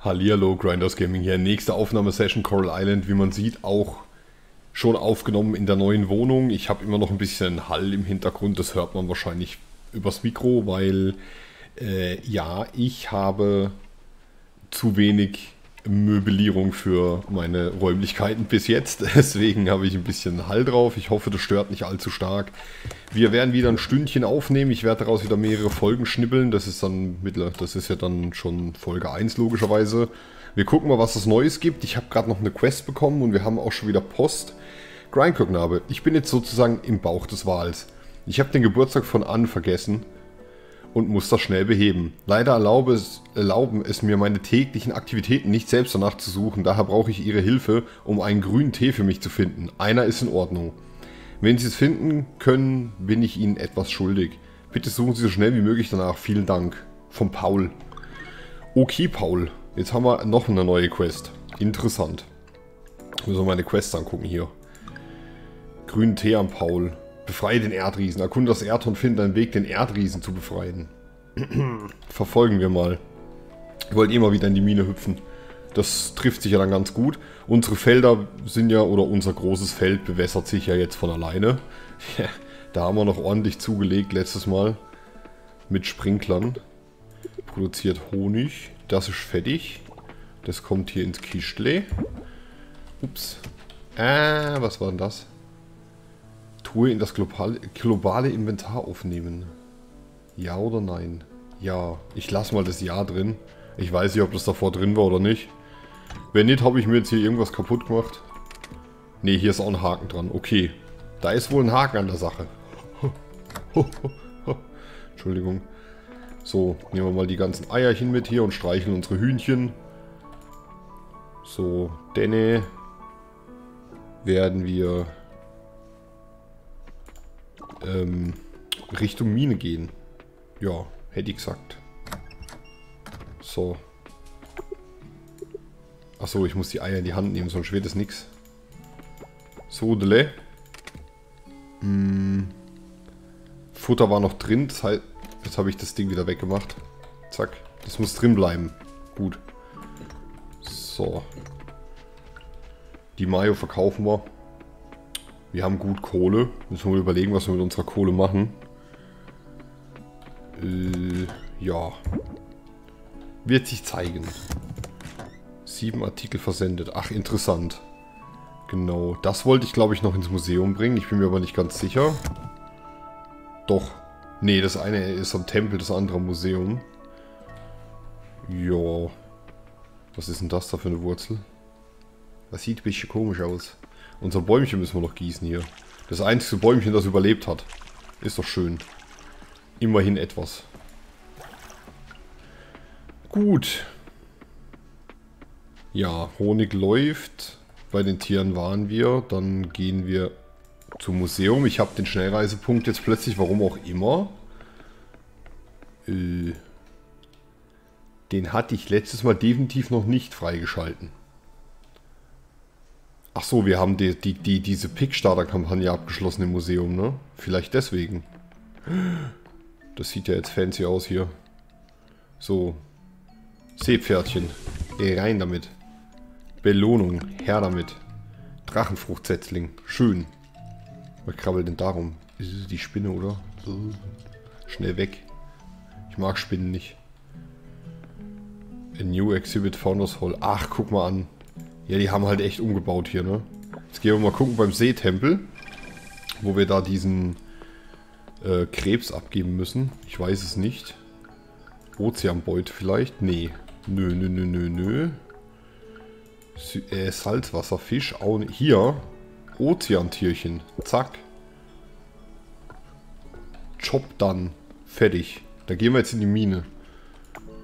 Hallihallo, Grinders Gaming hier. Nächste Aufnahmesession Coral Island, wie man sieht, auch schon aufgenommen in der neuen Wohnung. Ich habe immer noch ein bisschen Hall im Hintergrund, das hört man wahrscheinlich übers Mikro, weil ja, ich habe zu wenig Möblierung für meine Räumlichkeiten bis jetzt. Deswegen habe ich ein bisschen Hall drauf. Ich hoffe, das stört nicht allzu stark. Wir werden wieder ein Stündchen aufnehmen. Ich werde daraus wieder mehrere Folgen schnippeln. Das ist ja dann schon Folge 1 logischerweise. Wir gucken mal, was es Neues gibt. Ich habe gerade noch eine Quest bekommen und wir haben auch schon wieder Post. Grindcoreknabe. Ich bin jetzt sozusagen im Bauch des Wals. Ich habe den Geburtstag von Ann vergessen und muss das schnell beheben. Leider erlauben es mir meine täglichen Aktivitäten nicht selbst danach zu suchen, daher brauche ich Ihre Hilfe, um einen grünen Tee für mich zu finden. Einer ist in Ordnung. Wenn Sie es finden können, bin ich Ihnen etwas schuldig. Bitte suchen Sie so schnell wie möglich danach. Vielen Dank. Von Paul. Okay, Paul. Jetzt haben wir noch eine neue Quest. Interessant. Müssen wir meine Quests angucken hier. Grünen Tee am Paul. Befreie den Erdriesen. Erkunde das Erdhorn, finde einen Weg, den Erdriesen zu befreien. Verfolgen wir mal. Ich wollte immer wieder in die Mine hüpfen. Das trifft sich ja dann ganz gut. Unsere Felder sind ja, oder unser großes Feld bewässert sich ja jetzt von alleine. Da haben wir noch ordentlich zugelegt letztes Mal. Mit Sprinklern. Produziert Honig. Das ist fertig. Das kommt hier ins Kistle. Ups. Was war denn das? Truhe in das globale Inventar aufnehmen. Ja oder nein? Ja. Ich lasse mal das Ja drin. Ich weiß nicht, ob das davor drin war oder nicht. Wenn nicht, habe ich mir jetzt hier irgendwas kaputt gemacht. Ne, hier ist auch ein Haken dran. Okay. Da ist wohl ein Haken an der Sache. Entschuldigung. So, nehmen wir mal die ganzen Eierchen mit hier und streicheln unsere Hühnchen. So, denne werden wir Richtung Mine gehen. Ja, hätte ich gesagt. So. Achso, ich muss die Eier in die Hand nehmen, sonst wird es nix. So, dele. Futter war noch drin, das heißt, jetzt habe ich das Ding wieder weggemacht. Zack. Das muss drin bleiben. Gut. So. Die Mayo verkaufen wir. Wir haben gut Kohle. Müssen wir mal überlegen, was wir mit unserer Kohle machen. Ja. Wird sich zeigen. 7 Artikel versendet. Ach, interessant. Genau. Das wollte ich, glaube ich, noch ins Museum bringen. Ich bin mir aber nicht ganz sicher. Doch. Nee, das eine ist am Tempel, das andere am Museum. Jo. Was ist denn das da für eine Wurzel? Das sieht ein bisschen komisch aus. Unser Bäumchen müssen wir noch gießen hier. Das einzige Bäumchen, das überlebt hat. Ist doch schön. Immerhin etwas. Gut. Ja, Honig läuft. Bei den Tieren waren wir. Dann gehen wir zum Museum. Ich habe den Schnellreisepunkt jetzt plötzlich, warum auch immer. Den hatte ich letztes Mal definitiv noch nicht freigeschalten. Ach so, wir haben diese Pickstarter-Kampagne abgeschlossen im Museum, ne? Vielleicht deswegen. Das sieht ja jetzt fancy aus hier. So. Seepferdchen. Rein damit. Belohnung. Her damit. Drachenfruchtsetzling. Schön. Was krabbelt denn darum? Ist es die Spinne, oder? Schnell weg. Ich mag Spinnen nicht. A new exhibit Founders Hall. Ach, guck mal an. Ja, die haben halt echt umgebaut hier, ne? Jetzt gehen wir mal gucken beim Seetempel, wo wir da diesen Krebs abgeben müssen. Ich weiß es nicht. Ozeanbeute vielleicht? Nee. Nö. Salzwasserfisch. Auch hier. Ozeantierchen. Zack. Chop dann. Fertig. Da gehen wir jetzt in die Mine.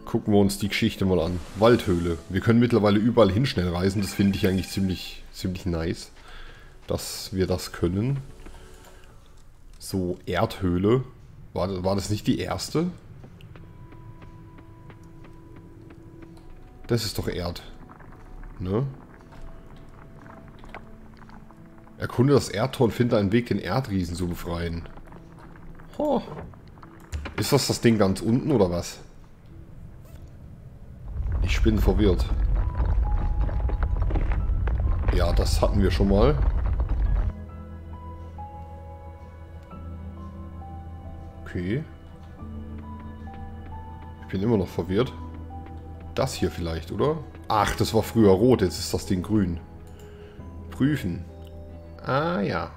Gucken wir uns die Geschichte mal an. Waldhöhle. Wir können mittlerweile überall hin schnell reisen. Das finde ich eigentlich ziemlich nice, dass wir das können. So, Erdhöhle. War das nicht die erste? Das ist doch Erd. Ne? Erkunde das Erdtor und finde einen Weg, den Erdriesen zu befreien. Oh. Ist das Ding ganz unten oder was? Ich bin verwirrt. Ja, das hatten wir schon mal. Okay. Ich bin immer noch verwirrt. Das hier vielleicht, oder? Ach, das war früher rot, jetzt ist das Ding grün. Prüfen. Ah ja.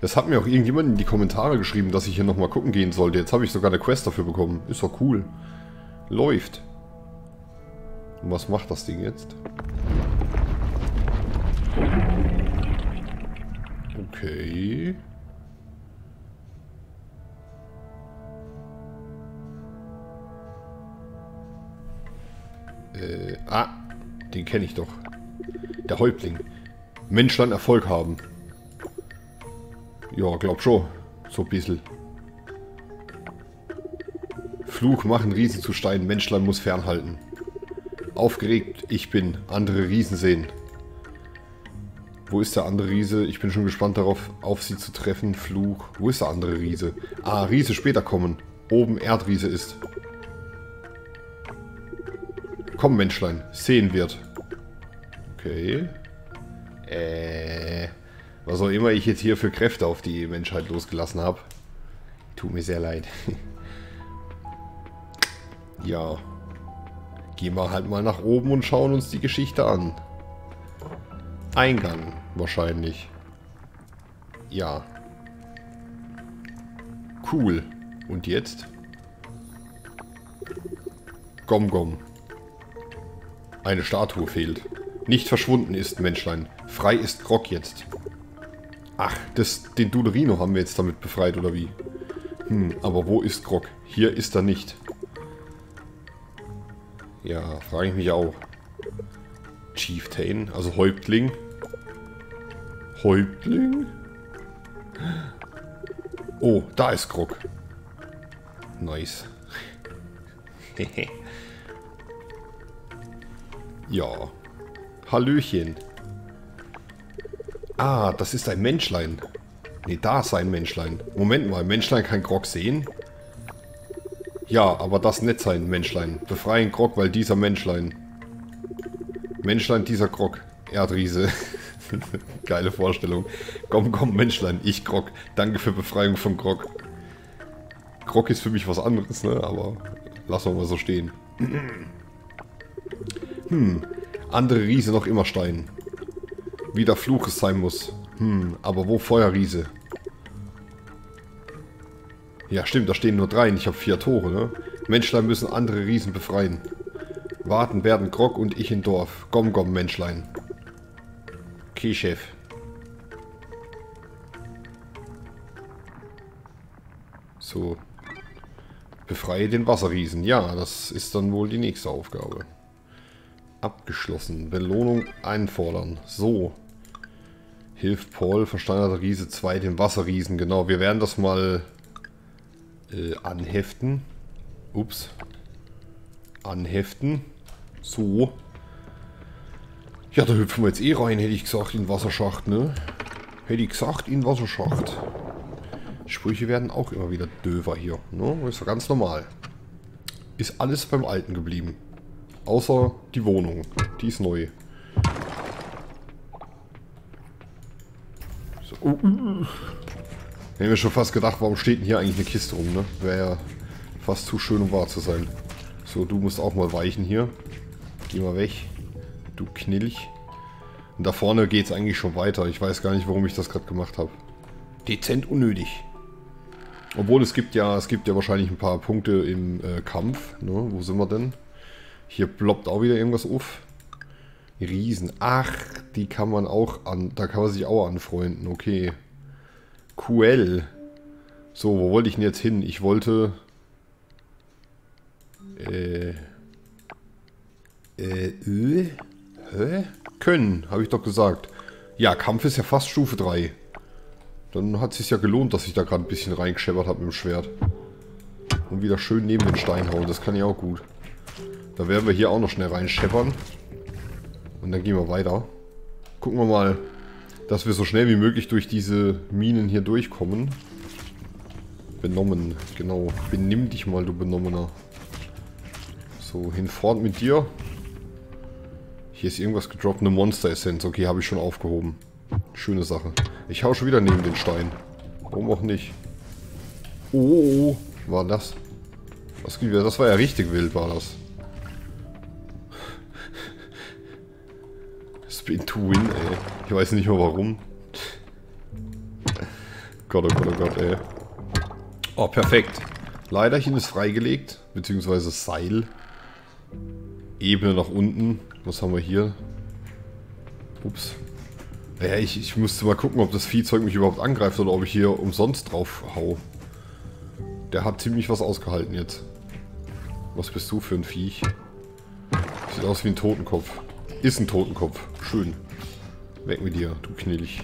Das hat mir auch irgendjemand in die Kommentare geschrieben, dass ich hier nochmal gucken gehen sollte. Jetzt habe ich sogar eine Quest dafür bekommen. Ist doch cool. Läuft. Und was macht das Ding jetzt? Okay. Den kenne ich doch. Der Häuptling. Menschlein Erfolg haben. Ja, glaub schon. So ein bisschen. Fluch machen Riesen zu Stein. Menschlein muss fernhalten. Aufgeregt ich bin. Andere Riesen sehen. Wo ist der andere Riese? Ich bin schon gespannt darauf, auf sie zu treffen. Fluch. Wo ist der andere Riese? Ah, Riese später kommen. Oben Erdriese ist. Komm, Menschlein. Sehen wird. Okay. Was auch immer ich jetzt hier für Kräfte auf die Menschheit losgelassen habe. Tut mir sehr leid. Ja. Gehen wir halt mal nach oben und schauen uns die Geschichte an. Eingang wahrscheinlich. Ja. Cool. Und jetzt? Gom Gom. Eine Statue fehlt. Nicht verschwunden ist, Menschlein. Frei ist Grog jetzt. Ach, den Duderino haben wir jetzt damit befreit, oder wie? Hm, aber wo ist Grog? Hier ist er nicht. Ja, frage ich mich auch. Chieftain, also Häuptling. Häuptling? Oh, da ist Grog. Nice. Ja. Hallöchen. Ah, das ist ein Menschlein. Ne, da ist ein Menschlein. Moment mal, Menschlein kann Grog sehen? Ja, aber das nicht sein Menschlein. Befreien Grog, weil dieser Menschlein. Menschlein, dieser Grog. Erdriese. Geile Vorstellung. Komm, komm, Menschlein, ich Grog. Danke für Befreiung von Grog. Grog ist für mich was anderes, ne? Aber lassen wir mal so stehen. Hm, andere Riese noch immer Stein. Wieder Fluch es sein muss. Hm, aber wo Feuerriese? Ja stimmt, da stehen nur 3 und ich habe 4 Tore, ne? Menschlein müssen andere Riesen befreien. Warten werden Grog und ich im Dorf. Gom Gom, Menschlein. Okay, Chef. So. Befreie den Wasserriesen. Ja, das ist dann wohl die nächste Aufgabe. Abgeschlossen. Belohnung einfordern. So. Hilft Paul, versteinerter Riese 2, dem Wasserriesen. Genau, wir werden das mal anheften. Ups. Anheften. So. Ja, da hüpfen wir jetzt eh rein, hätte ich gesagt, in den Wasserschacht, ne? Hätte ich gesagt, in den Wasserschacht. Sprüche werden auch immer wieder döver hier, ne? Ist ja ganz normal. Ist alles beim Alten geblieben. Außer die Wohnung. Die ist neu. So. Oh. Ich hätte mir schon fast gedacht, warum steht denn hier eigentlich eine Kiste rum, ne? Wäre ja fast zu schön, um wahr zu sein. So, du musst auch mal weichen hier. Geh mal weg. Du Knilch. Und da vorne geht es eigentlich schon weiter. Ich weiß gar nicht, warum ich das gerade gemacht habe. Dezent unnötig. Obwohl es gibt ja wahrscheinlich ein paar Punkte im Kampf. Ne? Wo sind wir denn? Hier ploppt auch wieder irgendwas auf. Riesen. Ach, die kann man auch an. Da kann man sich auch anfreunden. Okay. Cool. So, wo wollte ich denn jetzt hin? Ich wollte. Können, habe ich doch gesagt. Ja, Kampf ist ja fast Stufe 3. Dann hat es sich ja gelohnt, dass ich da gerade ein bisschen reingescheppert habe mit dem Schwert. Und wieder schön neben den Stein hauen. Das kann ja auch gut. Da werden wir hier auch noch schnell reinscheppern. Und dann gehen wir weiter. Gucken wir mal, dass wir so schnell wie möglich durch diese Minen hier durchkommen. Benommen, genau. Benimm dich mal, du Benommener. So, hinfort mit dir. Hier ist irgendwas gedroppt, eine Monster-Essenz. Okay, habe ich schon aufgehoben. Schöne Sache. Ich hau schon wieder neben den Stein. Warum auch nicht? Oh, war das? Was gibt es? Das war ja richtig wild, war das. Spin to win, ey. Ich weiß nicht mehr warum. Gott, oh Gott, oh Gott, ey. Oh, perfekt. Leiterchen ist freigelegt, beziehungsweise Seil. Ebene nach unten. Was haben wir hier? Ups. Naja, ich müsste mal gucken, ob das Viehzeug mich überhaupt angreift oder ob ich hier umsonst drauf hau. Der hat ziemlich was ausgehalten jetzt. Was bist du für ein Viech? Sieht aus wie ein Totenkopf. Ist ein Totenkopf. Schön. Weg mit dir, du Knilch.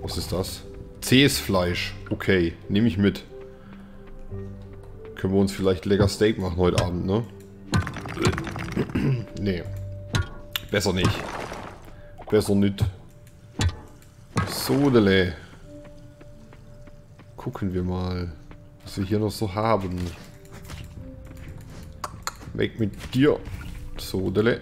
Was ist das? Zähes Fleisch. Okay, nehme ich mit. Können wir uns vielleicht lecker Steak machen heute Abend, ne? Nee. Besser nicht. Besser nicht. So, dele. Gucken wir mal, was wir hier noch so haben. Weg mit dir. So, dele.